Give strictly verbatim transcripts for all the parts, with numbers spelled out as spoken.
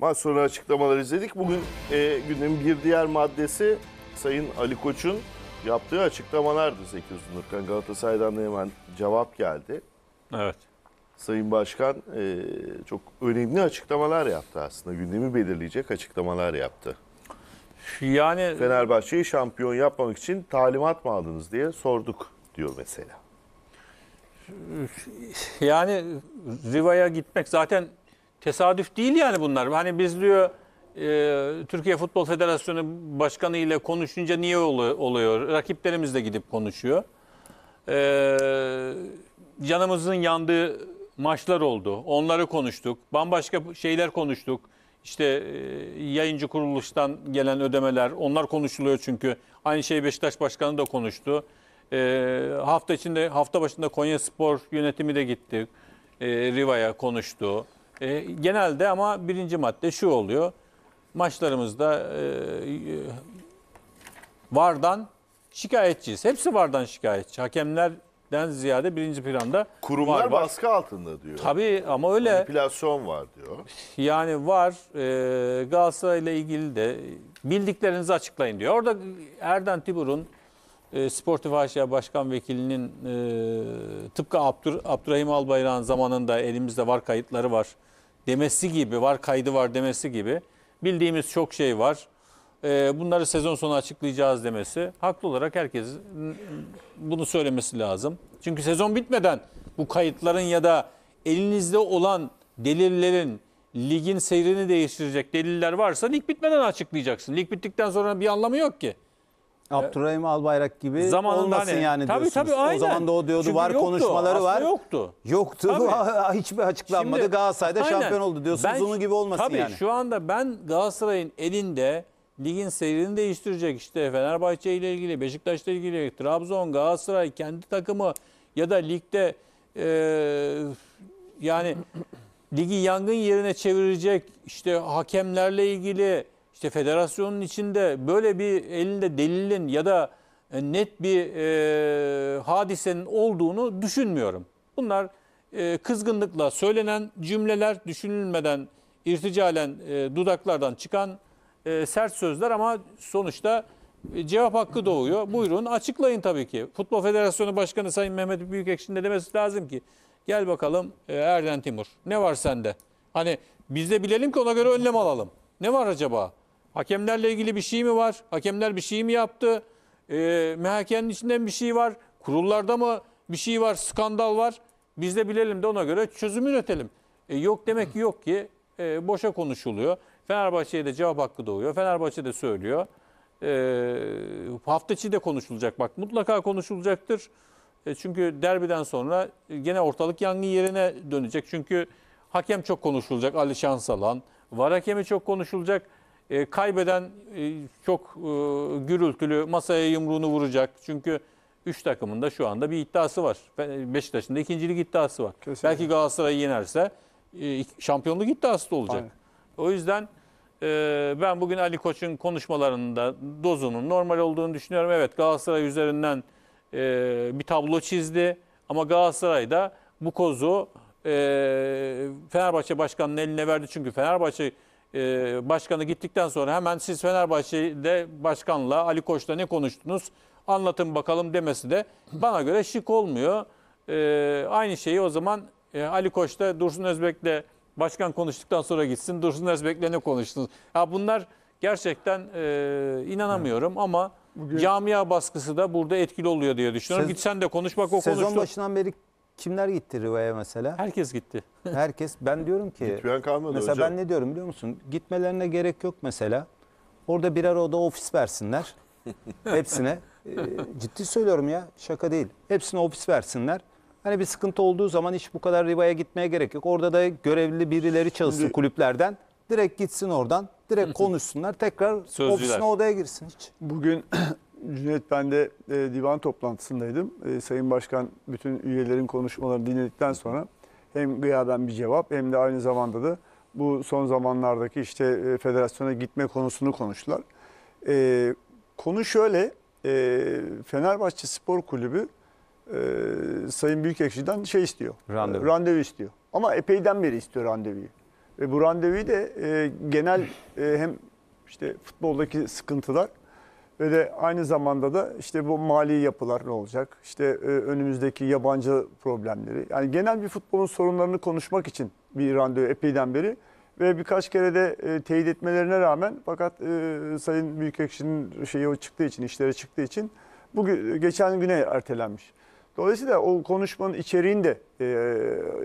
Maç sonra açıklamaları izledik. Bugün e, gündemin bir diğer maddesi Sayın Ali Koç'un yaptığı açıklamalardı. Zeki Uzundurkan, Galatasaray'dan da hemen cevap geldi. Evet. Sayın Başkan e, çok önemli açıklamalar yaptı aslında. Gündemi belirleyecek açıklamalar yaptı. Yani Fenerbahçe'yi şampiyon yapmamak için talimat mı aldınız diye sorduk diyor mesela. Yani Riva'ya gitmek zaten tesadüf değil yani bunlar. Hani biz diyor e, Türkiye Futbol Federasyonu Başkanı ile konuşunca niye oluyor? Rakiplerimiz de gidip konuşuyor. E, canımızın yandığı maçlar oldu. Onları konuştuk. Bambaşka şeyler konuştuk. İşte e, yayıncı kuruluştan gelen ödemeler, onlar konuşuluyor çünkü. Aynı şey Beşiktaş Başkanı da konuştu. E, hafta içinde, hafta başında Konyaspor yönetimi de gitti. E, Riva'ya konuştu. E, genelde ama birinci madde şu oluyor. Maçlarımızda e, VAR'dan şikayetçiyiz. Hepsi VAR'dan şikayetçi. Hakemlerden ziyade birinci planda kurumlar var, var. Baskı altında diyor. Tabii ama öyle. Manipülasyon var diyor. Yani VAR e, Galatasaray'la ilgili de bildiklerinizi açıklayın diyor. Orada Erden Timur'un e, Sportif A Ş Başkan Vekilinin e, tıpkı Abdur, Abdurrahim Albayrak'ın zamanında elimizde VAR kayıtları var demesi gibi, VAR kaydı var demesi gibi bildiğimiz çok şey var. E, bunları sezon sonu açıklayacağız demesi, haklı olarak herkes bunu söylemesi lazım. Çünkü sezon bitmeden bu kayıtların ya da elinizde olan delillerin, ligin seyrini değiştirecek deliller varsa lig bitmeden açıklayacaksın. Lig bittikten sonra bir anlamı yok ki. Abdurrahim Albayrak gibi zamanında olmasın hani, yani tabii, diyorsunuz. Tabii, o zaman da o diyordu. Çünkü var yoktu, konuşmaları var. Yoktu. Yoktu. Hiçbir açıklanmadı. Şimdi, Galatasaray'da aynen. şampiyon oldu diyorsunuz. Ben, onun gibi olmasın tabii, yani. Tabii şu anda ben Galatasaray'ın elinde ligin seyrini değiştirecek işte Fenerbahçe ile ilgili, Beşiktaş ile ilgili, Trabzon, Galatasaray kendi takımı ya da ligde e, yani ligi yangın yerine çevirecek işte hakemlerle ilgili, İşte federasyonun içinde böyle bir elinde delilin ya da net bir e, hadisenin olduğunu düşünmüyorum. Bunlar e, kızgınlıkla söylenen cümleler, düşünülmeden irticalen e, dudaklardan çıkan e, sert sözler ama sonuçta e, cevap hakkı doğuyor. Buyurun açıklayın tabii ki. Futbol Federasyonu Başkanı Sayın Mehmet Büyükekşi'nin de demesi lazım ki gel bakalım e, Erden Timur ne var sende? Hani biz de bilelim ki ona göre önlem alalım. Ne var acaba? Hakemlerle ilgili bir şey mi var? Hakemler bir şey mi yaptı? E, M H K'nin içinden bir şey var. Kurullarda mı bir şey var? Skandal var. Biz de bilelim de ona göre çözüm üretelim. E, yok demek ki yok ki e, boşa konuşuluyor. Fenerbahçe'ye de cevap hakkı doğuyor. Fenerbahçe de söylüyor. E, hafta içi de konuşulacak. Bak mutlaka konuşulacaktır. E, çünkü derbiden sonra gene ortalık yangın yerine dönecek. Çünkü hakem çok konuşulacak. Ali Şansalan. VAR hakemi çok konuşulacak. E, kaybeden e, çok e, gürültülü masaya yumruğunu vuracak. Çünkü üç takımın da şu anda bir iddiası var. Beşiktaş'ın da ikincilik iddiası var. Kesinlikle. Belki Galatasaray'ı yenerse e, şampiyonluk iddiası da olacak. Aynen. O yüzden e, ben bugün Ali Koç'un konuşmalarında dozunun normal olduğunu düşünüyorum. Evet Galatasaray üzerinden e, bir tablo çizdi. Ama Galatasaray da bu kozu e, Fenerbahçe Başkanı'nın eline verdi. Çünkü Fenerbahçe Ee, başkanı gittikten sonra hemen siz Fenerbahçe'de başkanla Ali Koç'la ne konuştunuz anlatın bakalım demesi de bana göre şık olmuyor. Ee, aynı şeyi o zaman e, Ali Koç'ta Dursun Özbek'le başkan konuştuktan sonra gitsin Dursun Özbek'le ne konuştunuz? Ya bunlar gerçekten e, inanamıyorum ama bugün camia baskısı da burada etkili oluyor diye düşünüyorum. Sez Gitsen de konuş bak o konuştu. Sezon başından beri kimler gitti Riva'ya mesela? Herkes gitti. Herkes. Ben diyorum ki gitmeyen kalmadı mesela hocam. Ben ne diyorum biliyor musun? Gitmelerine gerek yok mesela. Orada birer oda ofis versinler. Hepsine. E, ciddi söylüyorum ya. Şaka değil. Hepsine ofis versinler. Hani bir sıkıntı olduğu zaman hiç bu kadar Riva'ya gitmeye gerek yok. Orada da görevli birileri çalışsın kulüplerden. Direkt gitsin oradan. Direkt konuşsunlar. Tekrar sözcüler ofisine odaya girsin. Hiç. Bugün Cüneyt, ben de e, divan toplantısındaydım. E, Sayın Başkan bütün üyelerin konuşmalarını dinledikten sonra hem gıyaben bir cevap hem de aynı zamanda da bu son zamanlardaki işte e, federasyona gitme konusunu konuştular. E, konu şöyle, e, Fenerbahçe Spor Kulübü e, Sayın Büyükekşi'den şey istiyor, randevu. randevu istiyor. Ama epeyden beri istiyor randevuyu. E, bu randevuyu de e, genel e, hem işte futboldaki sıkıntılar ve de aynı zamanda da işte bu mali yapılar ne olacak? İşte e, önümüzdeki yabancı problemleri. Yani genel bir futbolun sorunlarını konuşmak için bir randevu epeyden beri ve birkaç kere de e, teyit etmelerine rağmen, fakat e, Sayın Büyükekşi'nin şeyi çıktığı için, işlere çıktığı için bugün geçen güne ertelenmiş. Dolayısıyla o konuşmanın içeriğini de e,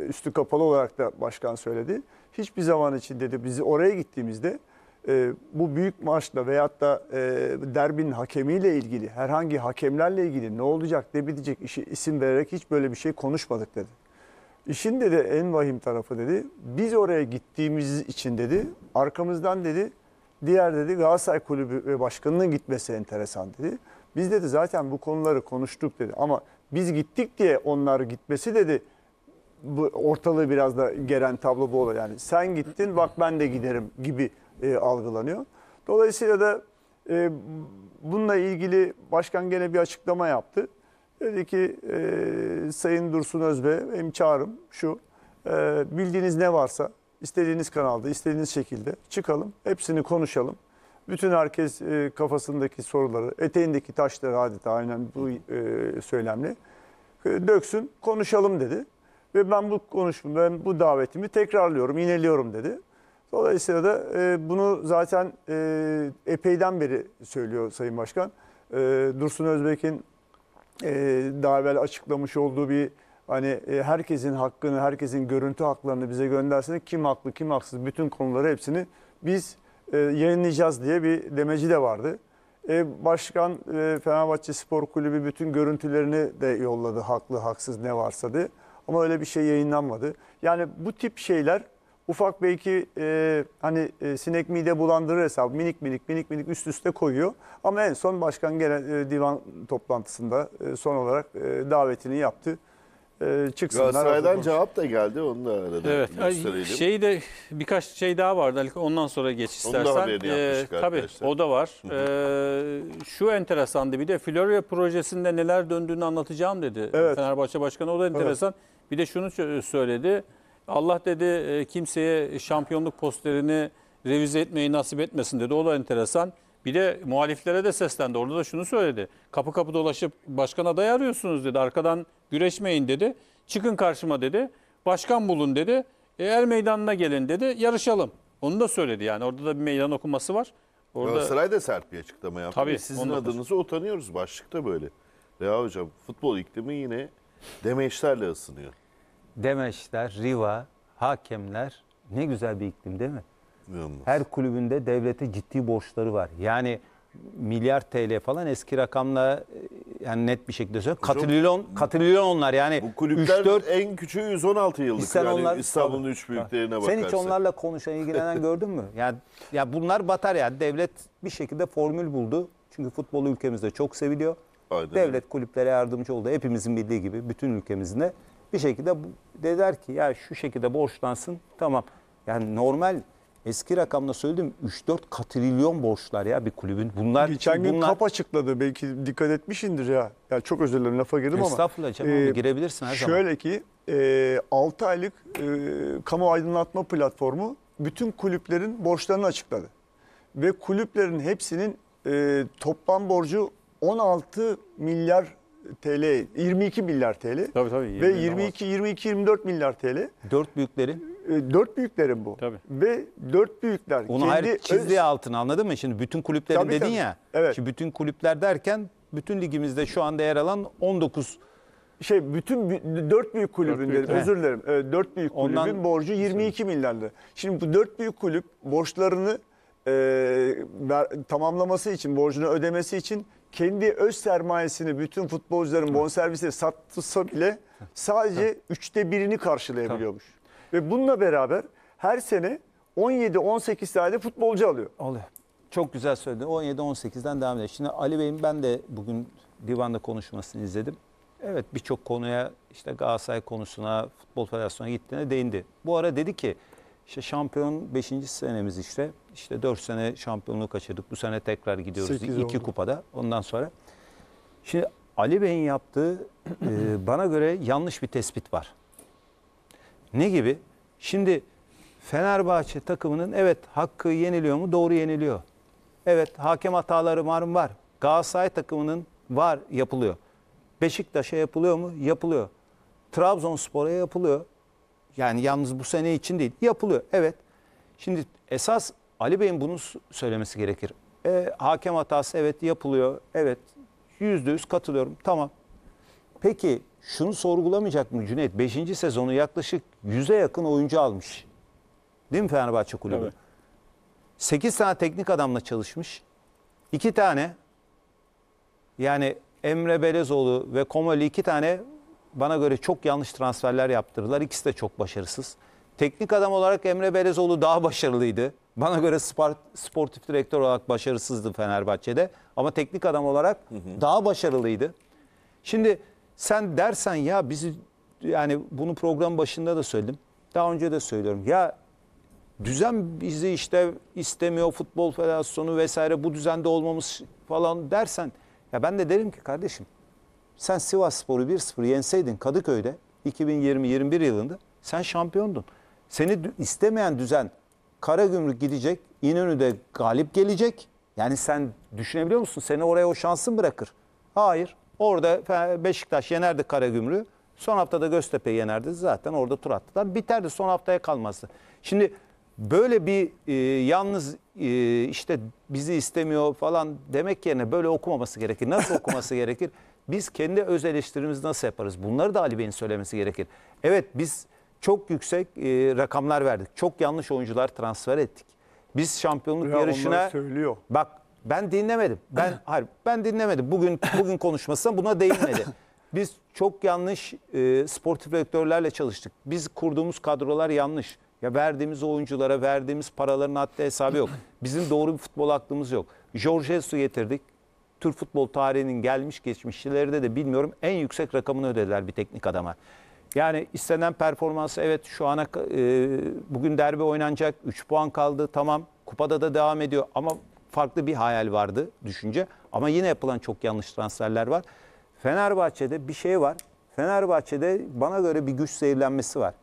üstü kapalı olarak da başkan söyledi. Hiçbir zaman için dedi bizi oraya gittiğimizde e, bu büyük maçla veyahut da e, derbinin hakemiyle ilgili, herhangi hakemlerle ilgili ne olacak, ne bitecek işi isim vererek hiç böyle bir şey konuşmadık dedi. İşin dedi en vahim tarafı dedi biz oraya gittiğimiz için dedi arkamızdan dedi diğer dedi Galatasaray Kulübü Başkanı'nın gitmesi enteresan dedi. Biz dedi zaten bu konuları konuştuk dedi ama biz gittik diye onlar gitmesi dedi bu ortalığı biraz da geren tablo bu oluyor. Yani sen gittin bak ben de giderim gibi e, algılanıyor. Dolayısıyla da e, bununla ilgili başkan gene bir açıklama yaptı. Dedi ki e, Sayın Dursun Özbek benim çağrım şu e, bildiğiniz ne varsa istediğiniz kanalda istediğiniz şekilde çıkalım hepsini konuşalım. Bütün herkes e, kafasındaki soruları, eteğindeki taşları adeta aynen bu e, söylemle e, döksün, konuşalım dedi. Ve ben bu konuşma, ben bu davetimi tekrarlıyorum, ineliyorum dedi. Dolayısıyla da e, bunu zaten e, epeyden beri söylüyor Sayın Başkan. E, Dursun Özbek'in e, daha evvel açıklamış olduğu bir hani e, herkesin hakkını, herkesin görüntü haklarını bize gönderseniz kim haklı, kim haksız bütün konuları hepsini biz E, yayınlayacağız diye bir demeci de vardı. E, başkan e, Fenerbahçe Spor Kulübü bütün görüntülerini de yolladı. Haklı, haksız ne varsa diye. Ama öyle bir şey yayınlanmadı. Yani bu tip şeyler ufak belki e, hani e, sinek mide bulandırır hesabı. Minik minik minik minik üst üste koyuyor. Ama en son başkan gene e, divan toplantısında e, son olarak e, davetini yaptı. E, çıksınlar. Galatasaray'dan cevap da geldi. Onu da arada evet, gösterelim. Şey de, birkaç şey daha vardı. Ali, ondan sonra geç istersen. Onun da haberini yapmıştık e, tabii arkadaşlar. O da var. e, şu enteresandı bir de. Florya projesinde neler döndüğünü anlatacağım dedi. Evet. Fenerbahçe Başkanı o da enteresan. Evet. Bir de şunu söyledi. Allah dedi kimseye şampiyonluk posterini revize etmeyi nasip etmesin dedi. O da enteresan. Bir de muhaliflere de seslendi. Orada da şunu söyledi. Kapı kapı dolaşıp başkan adayı arıyorsunuz dedi. Arkadan güreşmeyin dedi. Çıkın karşıma dedi. Başkan bulun dedi. E, er meydanına gelin dedi. Yarışalım. Onu da söyledi yani. Orada da bir meydan okuması var. Orada... Galatasaray da sert bir açıklama yaptı. Tabii, sizin adınızı utanıyoruz. Başlıkta böyle. Reha Hocam futbol iklimi yine demeçlerle ısınıyor. Demeçler, riva, hakemler ne güzel bir iklim değil mi? Her kulübünde devlete ciddi borçları var. Yani milyar T L falan eski rakamla yani net bir şekilde söylüyorum. Katrilyon, katrilyonlar yani. Bu kulüpler üç dört, en küçüğü yüz on altı yıllık. Yani onlar, İstanbul'un üç büyüklerine bakarsın. Sen hiç onlarla konuşan, ilgilenen gördün mü? Yani, ya bunlar batar yani. Devlet bir şekilde formül buldu. Çünkü futbolu ülkemizde çok seviliyor. Aynen. Devlet kulüplere yardımcı oldu. Hepimizin bildiği gibi bütün ülkemizde. Bir şekilde dediler ki ya şu şekilde borçlansın tamam. Yani normal... Eski rakamla söyledim üç dört katrilyon borçlar ya bir kulübün. Bunlar geçen gün bunlar... K A P açıkladı. Belki dikkat etmişindir ya. Yani çok özür dilerim lafa girdim ama. Estağfurullah canım e, girebilirsin her şöyle zaman. Şöyle ki e, altı aylık e, kamu aydınlatma platformu bütün kulüplerin borçlarını açıkladı. Ve kulüplerin hepsinin e, toplam borcu on altı milyar T L, yirmi iki milyar T L. Tabii tabii. yirmi ve yirmi iki yirmi iki yirmi dört milyar T L. Dört büyükleri. Dört büyüklerin bu. Tabii. Ve dört büyükler. Onu ayrı çizdiği altına anladın mı? Şimdi bütün kulüplerin tabii, dedin tabii. Ya. Evet. Şimdi bütün kulüpler derken bütün ligimizde şu anda yer alan on dokuz. Şey bütün dört büyük kulübün dedim özür dilerim. Dört büyük kulübün ondan... borcu yirmi iki milyardı. Şimdi bu dört büyük kulüp borçlarını e, tamamlaması için, borcunu ödemesi için kendi öz sermayesini bütün futbolcuların bonservise satsa bile sadece üçte birini karşılayabiliyormuş. Tamam. Ve bununla beraber her sene on yedi on sekiz tane futbolcu alıyor. Oluyor. Çok güzel söyledin. on yedi on sekizden devam edelim. Şimdi Ali Bey'in ben de bugün divanda konuşmasını izledim. Evet birçok konuya işte Galatasaray konusuna, Futbol Federasyonu'na gittiğine değindi. Bu ara dedi ki işte şampiyon beşinci senemiz işte. İşte dört sene şampiyonluğu kaçırdık. Bu sene tekrar gidiyoruz. iki kupada. Ondan sonra. Şimdi Ali Bey'in yaptığı e, bana göre yanlış bir tespit var. Ne gibi? Şimdi Fenerbahçe takımının evet hakkı yeniliyor mu? Doğru yeniliyor. Evet hakem hataları var mı? Var. Galatasaray takımının var, yapılıyor. Beşiktaş'a yapılıyor mu? Yapılıyor. Trabzonspor'a yapılıyor. Yani yalnız bu sene için değil. Yapılıyor. Evet. Şimdi esas Ali Bey'in bunu söylemesi gerekir. E, hakem hatası evet yapılıyor. Evet. Yüzde yüz katılıyorum. Tamam. Peki şunu sorgulamayacak mı Cüneyt? Beşinci sezonu yaklaşık yüze yakın oyuncu almış. Değil mi Fenerbahçe kulübü? Evet. Sekiz tane teknik adamla çalışmış. İki tane yani Emre Belözoğlu ve Komoli iki tane bana göre çok yanlış transferler yaptırdılar. İkisi de çok başarısız. Teknik adam olarak Emre Belözoğlu daha başarılıydı. Bana göre sport, sportif direktör olarak başarısızdı Fenerbahçe'de. Ama teknik adam olarak hı hı. daha başarılıydı. Şimdi sen dersen ya bizi yani bunu program başında da söyledim. Daha önce de söylüyorum. Ya düzen bizi işte istemiyor, futbol federasyonu vesaire bu düzende olmamız falan dersen. Ya ben de derim ki kardeşim sen Sivas Sporu bir sıfır yenseydin Kadıköy'de iki bin yirmi yirmi bir yılında sen şampiyondun. Seni istemeyen düzen Karagümrük gidecek, İnönü'de galip gelecek. Yani sen düşünebiliyor musun? Seni oraya o şansın bırakır. Hayır. Orada Beşiktaş yenerdi Karagümrük'ü. Son haftada Göztepe'yi yenerdi. Zaten orada tur attılar. Biterdi. Son haftaya kalmazdı. Şimdi böyle bir e, yalnız e, işte bizi istemiyor falan demek yerine böyle okumaması gerekir. Nasıl okuması gerekir? Biz kendi öz eleştirimizi nasıl yaparız? Bunları da Ali Bey'in söylemesi gerekir. Evet biz çok yüksek e, rakamlar verdik. Çok yanlış oyuncular transfer ettik. Biz şampiyonluk ya yarışına... söylüyor. Bak ben dinlemedim. Ben hayır, ben dinlemedim. Bugün bugün konuşmasına buna değinmedi. Biz çok yanlış e, sportif direktörlerle çalıştık. Biz kurduğumuz kadrolar yanlış. Ya verdiğimiz oyunculara verdiğimiz paraların hatta hesabı yok. Bizim doğru bir futbol aklımız yok. Jorge Jesus'u getirdik. Türk futbol tarihinin gelmiş geçmişçilerinde de bilmiyorum en yüksek rakamını ödediler bir teknik adama. Yani istenen performansı evet şu ana e, bugün derbi oynanacak üç puan kaldı tamam kupada da devam ediyor ama farklı bir hayal vardı düşünce ama yine yapılan çok yanlış transferler var. Fenerbahçe'de bir şey var. Fenerbahçe'de bana göre bir güç zehirlenmesi var.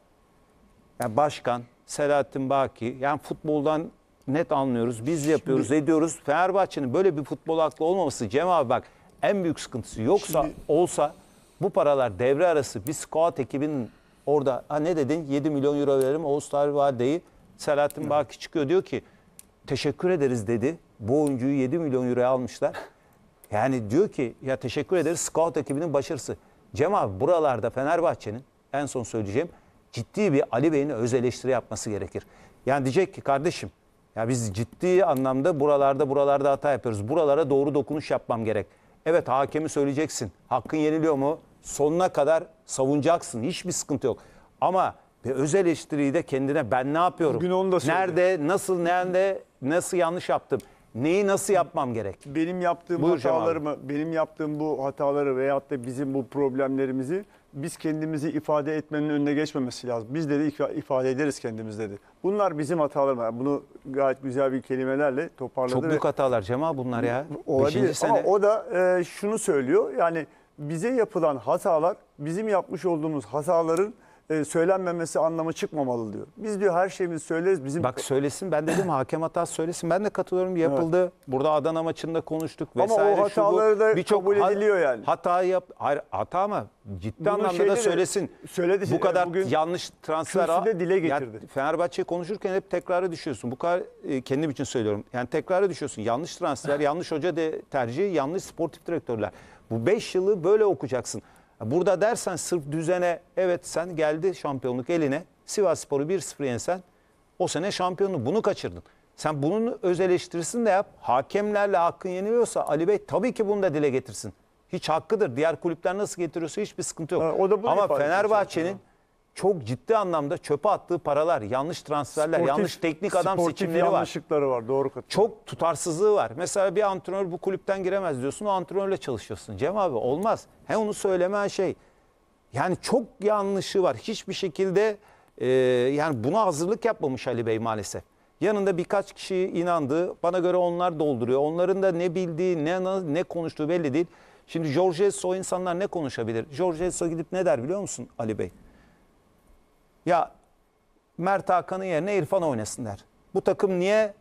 Yani başkan Selahattin Bahki yani futboldan net anlıyoruz biz yapıyoruz şimdi, ediyoruz. Fenerbahçe'nin böyle bir futbol aklı olmaması Cem abi bak en büyük sıkıntısı yoksa şimdi, olsa bu paralar devre arası bir scout ekibinin orada ha ne dedin yedi milyon euro verelim Oğuz Tarih Valide'yi Selahattin Bahki çıkıyor diyor ki teşekkür ederiz dedi bu oyuncuyu yedi milyon euroya almışlar. Yani diyor ki ya teşekkür ederiz scout ekibinin başarısı. Cem abi buralarda Fenerbahçe'nin en son söyleyeceğim ciddi bir Ali Bey'in öz eleştiri yapması gerekir. Yani diyecek ki kardeşim ya biz ciddi anlamda buralarda buralarda hata yapıyoruz. Buralara doğru dokunuş yapmam gerek. Evet hakemi söyleyeceksin. Hakkın yeniliyor mu? Sonuna kadar savunacaksın. Hiçbir sıkıntı yok. Ama bir öz eleştiriyi de kendine ben ne yapıyorum? Bugün onu da söyleyeyim. Nerede, nasıl, nerede, nasıl yanlış yaptım? Neyi nasıl yapmam gerek? Benim yaptığım Buyur hatalarımı, benim yaptığım bu hataları veyahut da bizim bu problemlerimizi biz kendimizi ifade etmenin önüne geçmemesi lazım. Biz dedi ifade ederiz kendimiz dedi. Bunlar bizim hatalarımız. Yani bunu gayet güzel bir kelimelerle toparladı. Çok büyük hatalar Cemal bunlar ya. Olabilir ama o da e, şunu söylüyor. Yani bize yapılan hatalar bizim yapmış olduğumuz hataların e, söylenmemesi anlamı çıkmamalı diyor. Biz diyor her şeyimizi söyleriz. Bizim... Bak söylesin ben dedim hakem hatası söylesin. Ben de katılıyorum yapıldı. Evet. Burada Adana maçında konuştuk vesaire. Ama o hataları da bir kabul ediliyor yani. Hata yap... Hayır hata mı? Ciddi Bunun anlamda da söylesin. Söyledi, bu kadar bugün yanlış transfer a... dile getirdi. Yani Fenerbahçe'yi konuşurken hep tekrara düşüyorsun. Bu kadar e, kendim için söylüyorum. Yani tekrara düşüyorsun. Yanlış transfer, yanlış hoca de tercihi, yanlış sportif direktörler. Bu beş yılı böyle okuyacaksın. Burada dersen sırf düzene evet sen geldi şampiyonluk eline. Sivas Sporu bir sıfır yensen o sene şampiyonluğu bunu kaçırdın. Sen bunun öz eleştirisini de yap. Hakemlerle hakkın yeniliyorsa Ali Bey tabii ki bunu da dile getirsin. Hiç hakkıdır. Diğer kulüpler nasıl getiriyorsa hiçbir sıkıntı yok. Ha, o da ama Fenerbahçe'nin çok ciddi anlamda çöpe attığı paralar, yanlış transferler, sportif, yanlış teknik adam seçimleri var. Yanlışlıkları var. Doğru katılıyor. Çok tutarsızlığı var. Mesela bir antrenör bu kulüpten giremez diyorsun. O antrenörle çalışıyorsun. Cem abi olmaz. He onu söylemen şey. Yani çok yanlışı var. Hiçbir şekilde e, yani buna hazırlık yapmamış Ali Bey maalesef. Yanında birkaç kişi inandı. Bana göre onlar dolduruyor. Onların da ne bildiği, ne ne konuştuğu belli değil. Şimdi Jorge Jesus o insanlar ne konuşabilir? Jorge Jesus gidip ne der biliyor musun Ali Bey? Ya Mert Hakan'ın yerine İrfan oynasın der. Bu takım niye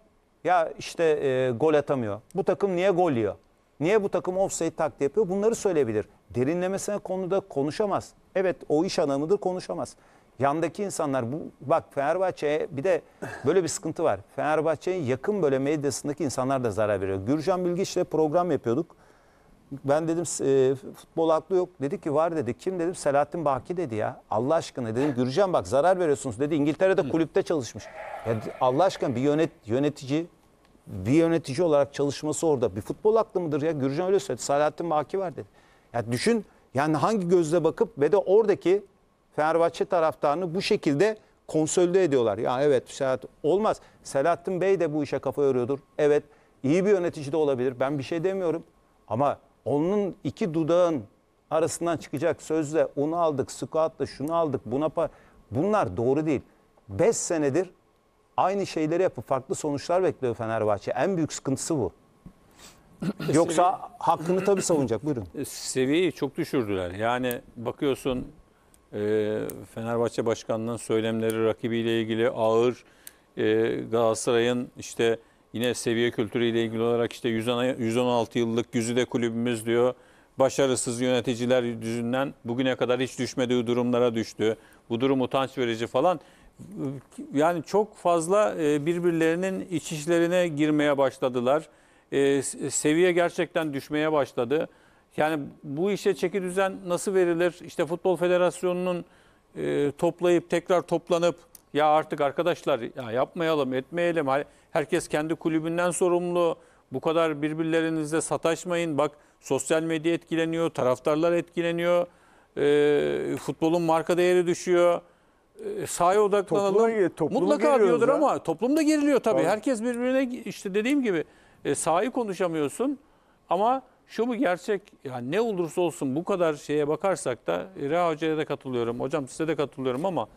ya işte e, gol atamıyor? Bu takım niye gol yiyor? Niye bu takım offside taktiği yapıyor? Bunları söyleyebilir. Derinlemesine konuda konuşamaz. Evet, o iş adamıdır, konuşamaz. Yandaki insanlar, bu bak Fenerbahçe'ye bir de böyle bir sıkıntı var. Fenerbahçe'nin yakın böyle medyasındaki insanlar da zarar veriyor. Gürcan Bilgiç'le program yapıyorduk. Ben dedim e, futbol aklı yok. Dedi ki var dedi. Kim dedim? Selahattin Bahki dedi ya. Allah aşkına dedim. Gürcan bak zarar veriyorsunuz dedi. İngiltere'de kulüpte çalışmış. Ya, Allah aşkına bir yönet, yönetici bir yönetici olarak çalışması orada. Bir futbol aklı mıdır ya? Gürcan öyle söyledi. Selahattin Bahki var dedi. Ya düşün yani hangi gözle bakıp ve de oradaki Fenerbahçe taraftarını bu şekilde konsolide ediyorlar. Ya evet Selahattin olmaz. Selahattin Bey de bu işe kafa yoruyordur. Evet iyi bir yönetici de olabilir. Ben bir şey demiyorum. Ama onun iki dudağın arasından çıkacak sözle onu aldık, scoutla şunu aldık, buna pa bunlar doğru değil. Beş senedir aynı şeyleri yapıp farklı sonuçlar bekliyor Fenerbahçe. En büyük sıkıntısı bu. Yoksa hakkını tabii savunacak. Buyurun. Seviyeyi çok düşürdüler. Yani bakıyorsun e, Fenerbahçe Başkanı'nın söylemleri rakibiyle ilgili ağır, e, Galatasaray'ın işte yine seviye kültürüyle ilgili olarak işte yüz on altı yıllık güzide kulübümüz diyor. Başarısız yöneticiler yüzünden bugüne kadar hiç düşmediği durumlara düştü. Bu durum utanç verici falan. Yani çok fazla birbirlerinin iç işlerine girmeye başladılar. Seviye gerçekten düşmeye başladı. Yani bu işe çeki düzen nasıl verilir? İşte Futbol Federasyonu'nun toplayıp tekrar toplanıp ya artık arkadaşlar ya yapmayalım, etmeyelim. Herkes kendi kulübünden sorumlu. Bu kadar birbirlerinizle sataşmayın. Bak sosyal medya etkileniyor, taraftarlar etkileniyor. E, futbolun marka değeri düşüyor. E, sahaya odaklanalım. Topluma, topluma mutlaka diyordur ya. Ama toplum da geriliyor tabii. Tamam. Herkes birbirine işte dediğim gibi e, sahayı konuşamıyorsun. Ama şu bu gerçek. Yani ne olursa olsun bu kadar şeye bakarsak da Reha Hoca'ya da katılıyorum. Hocam size de katılıyorum ama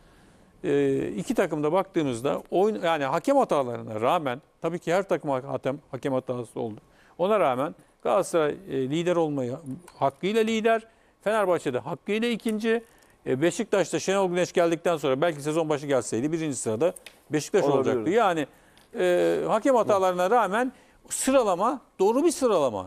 E, iki takımda baktığımızda oyun, yani hakem hatalarına rağmen tabii ki her takım hakem, hakem hatası oldu. Ona rağmen Galatasaray e, lider olmayı hakkıyla lider. Fenerbahçe'de hakkıyla ikinci. E, Beşiktaş'ta Şenol Güneş geldikten sonra belki sezon başı gelseydi birinci sırada Beşiktaş olacaktı. Yani e, hakem hatalarına rağmen sıralama doğru bir sıralama.